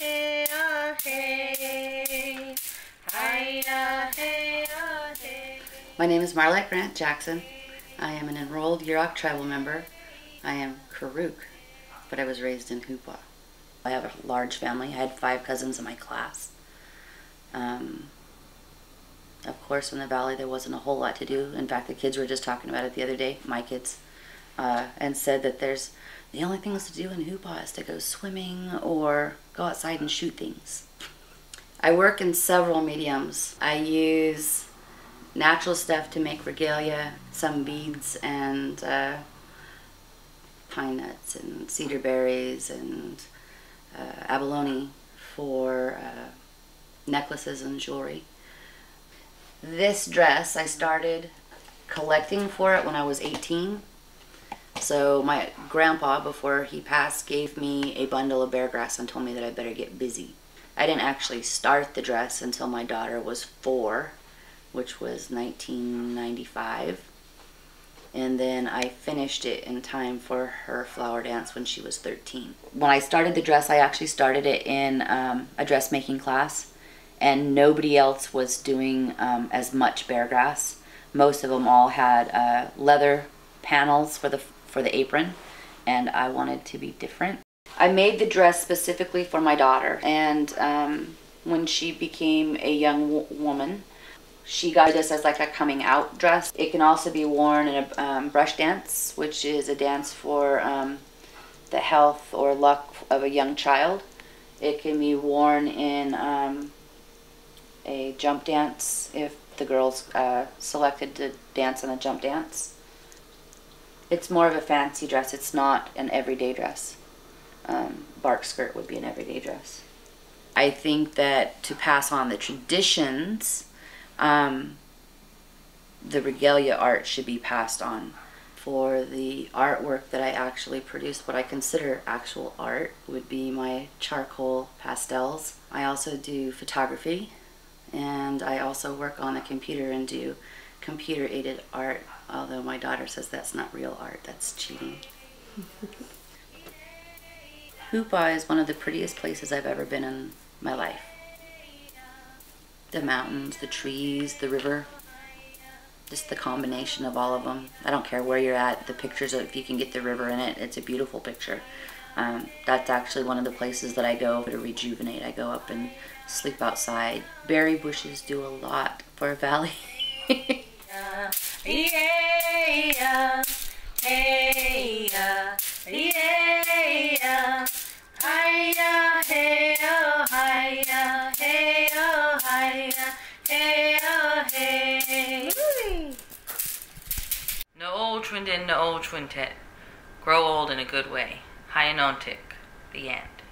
My name is Marlette Grant Jackson. I am an enrolled Yurok tribal member. I am Karuk, but I was raised in Hoopa. I have a large family. I had 5 cousins in my class. Of course, in the valley there wasn't a whole lot to do. In fact, the kids were just talking about it the other day, my kids, and said that the only things to do in Hoopa is to go swimming or go outside and shoot things. I work in several mediums. I use natural stuff to make regalia, some beads and pine nuts and cedar berries and abalone for necklaces and jewelry. This dress, I started collecting for it when I was 18. So my grandpa, before he passed, gave me a bundle of bear grass and told me that I better get busy. I didn't actually start the dress until my daughter was 4. Which was 1995, and then I finished it in time for her flower dance when she was 13. When I started the dress, I actually started it in a dressmaking class, and nobody else was doing as much bear grass. Most of them all had leather panels for the apron, and I wanted to be different. I made the dress specifically for my daughter, and when she became a young woman, she got this as like a coming out dress. It can also be worn in a brush dance, which is a dance for the health or luck of a young child. It can be worn in a jump dance if the girls selected to dance in a jump dance. It's more of a fancy dress. It's not an everyday dress. Bark skirt would be an everyday dress. I think that to pass on the traditions, the regalia art should be passed on. For the artwork that I actually produce, what I consider actual art would be my charcoal pastels. I also do photography, and I also work on the computer and do computer-aided art, although my daughter says that's not real art, that's cheating. Hoopa is one of the prettiest places I've ever been in my life. The mountains, the trees, the river, just the combination of all of them. I don't care where you're at, the pictures, if you can get the river in it, it's a beautiful picture. That's actually one of the places that I go to rejuvenate. I go up and sleep outside. Berry bushes do a lot for a valley. No old twin din, no old twin tit. Grow old in a good way. Hyanontic. The end.